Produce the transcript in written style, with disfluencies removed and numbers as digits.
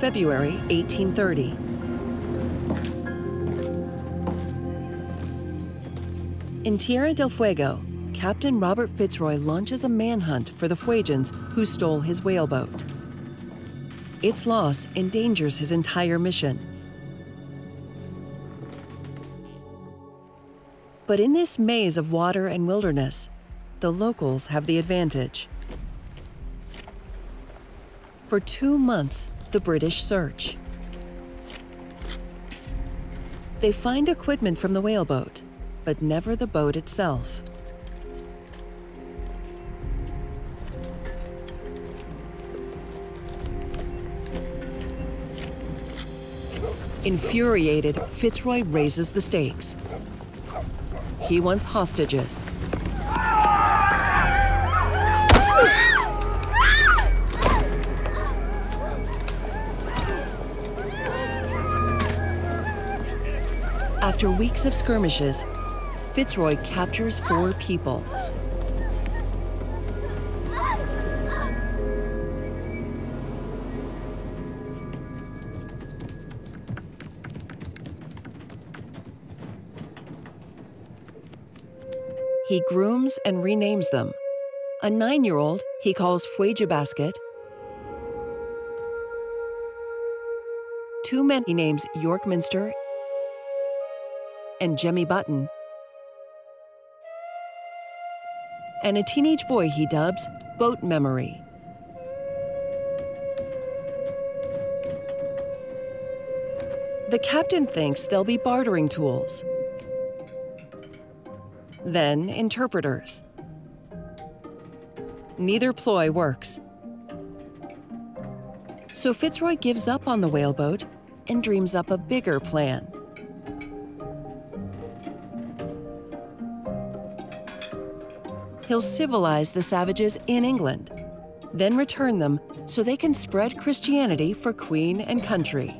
February 1830. In Tierra del Fuego, Captain Robert Fitzroy launches a manhunt for the Fuegians who stole his whaleboat. Its loss endangers his entire mission. But in this maze of water and wilderness, the locals have the advantage. For 2 months, the British search. They find equipment from the whaleboat, but never the boat itself. Infuriated, Fitzroy raises the stakes. He wants hostages. After weeks of skirmishes, Fitzroy captures 4 people. He grooms and renames them. A 9-year-old he calls Fuegia Basket. 2 men he names Yorkminster and Jemmy Button. And a teenage boy he dubs Boat Memory. The captain thinks they'll be bartering tools, then interpreters. Neither ploy works. So Fitzroy gives up on the whaleboat and dreams up a bigger plan. He'll civilize the savages in England, then return them so they can spread Christianity for Queen and country.